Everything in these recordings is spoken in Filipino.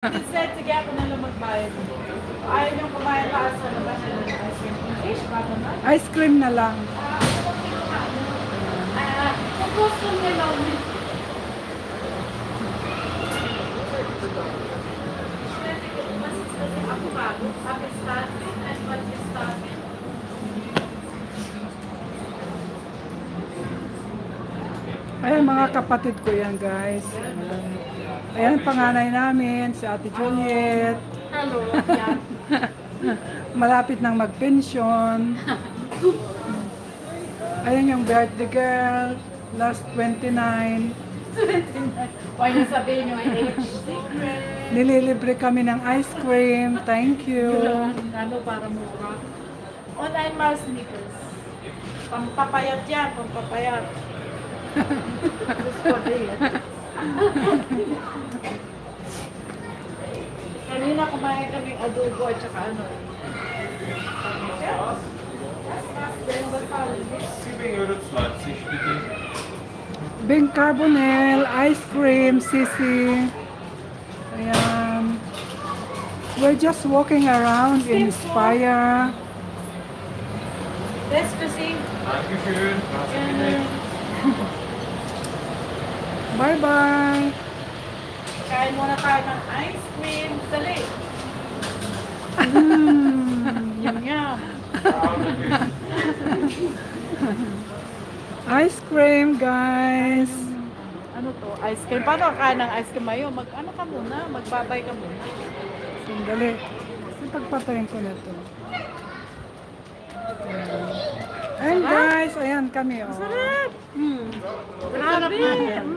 Said sige ako na lang magbayad. Ayaw niyong kumain pa sa labas ng ice cream. Fish, bago na? Ice cream na lang. Kung gusto niya lang. Ako bago. Pakistan. Ayan mga kapatid ko yan guys. Ayan panganay namin, si Ate Juliet. Hello. Malapit nang mag-pension. Ayan yung birthday girl, last 29. Why na sabihin nyo ay age secret? Nililibre kami ng ice cream, thank you. Ano para mura? Online mars sneakers. Pampapayat yan, pampapayat. Kanina kumain kami adobo at saka ano. Bing Carbonell, ice cream, Sisi. Ayan. We're just walking around in Speyer. Let's proceed. Bye-bye! Kain muna tayo ng ice cream sa lake. Yum-yum! Ice cream, guys! Ano to? Ice cream. Paano kain ng ice cream mayo? Mag-ano ka muna? Magbabay ka muna. Sandali. Pagpatayin ko na to. Ayan guys! Ayan kami. Oh. Sarap! Sarap na yan!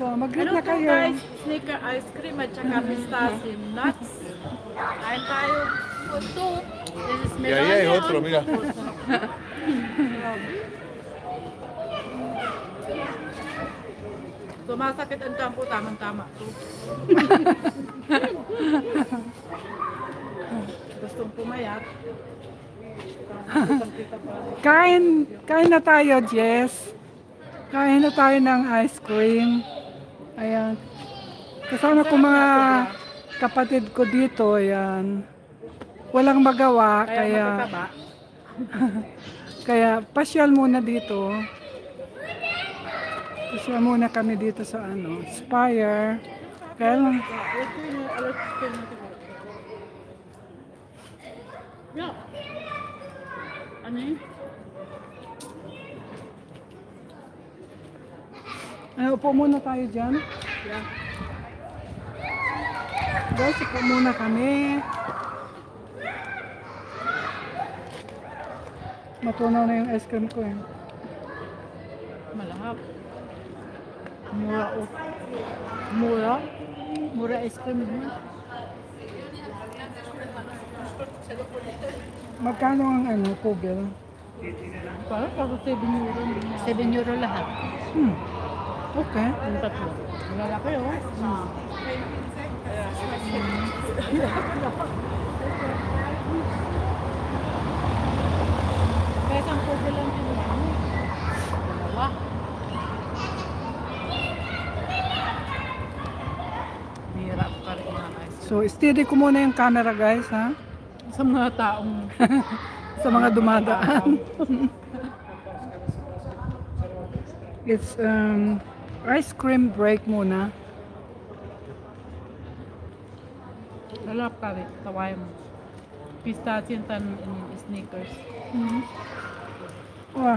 So, mag-greet na kayo. Ano guys? Sneaker ice cream at saka pistachio nuts. Ayan tayo. Puto. This is melon. Yeah, yeah. Otro, mira. Tumasakit ang tampo. Tamang-tama. Gustong pumayat. Kain na tayo, Jess. Kain na tayo ng ice cream. Ayan. Kasama ko mga kapatid ko dito, ayan. Walang magawa, kaya pasyal muna dito. Pasyal muna kami dito sa ano, Speyer. Kaya lang. Ano? Upo muna tayo dyan. Yeah. Guys, upo muna kami. Matunaw na yung ice cream ko eh. Malahap. Mura. Oh. Mura? Mura ice cream mo. Magkano ang ano, kugel? Parang pag 7 euro. 7 euro lahat. Hmm. Okay. Ang tatlo. Malaki oh. Hmm. Kaya ang kugel lang yun. Dalawa. Hirap pa rin mga guys. So, steady ko muna yung camera guys ha. Sa mga taong sa mga dumadaan. It's ice cream break muna. Lalap ka rin, tawain mo. Pistachio and sneakers. Mm-hmm. Oh,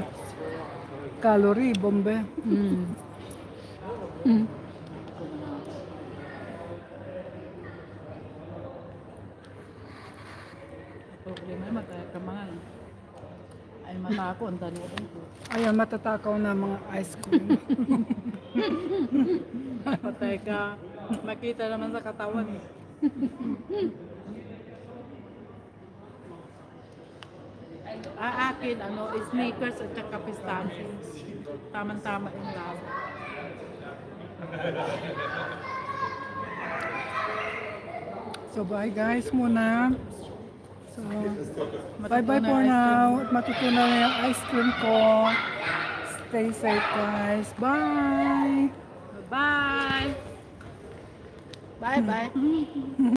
calorie bombe. Mm. Mm. Ay matakaw ang tanong. Ayan, matatakaw na mga ice cream. Patay ka. Makita naman sa katawan eh. Akin, ano, sneakers at saka pistachios. Tama-tama yung lasa. So bye guys muna. So, bye-bye for now. Matutunaw na yung ice cream ko. Stay safe, guys. Bye! Bye-bye! Bye bye.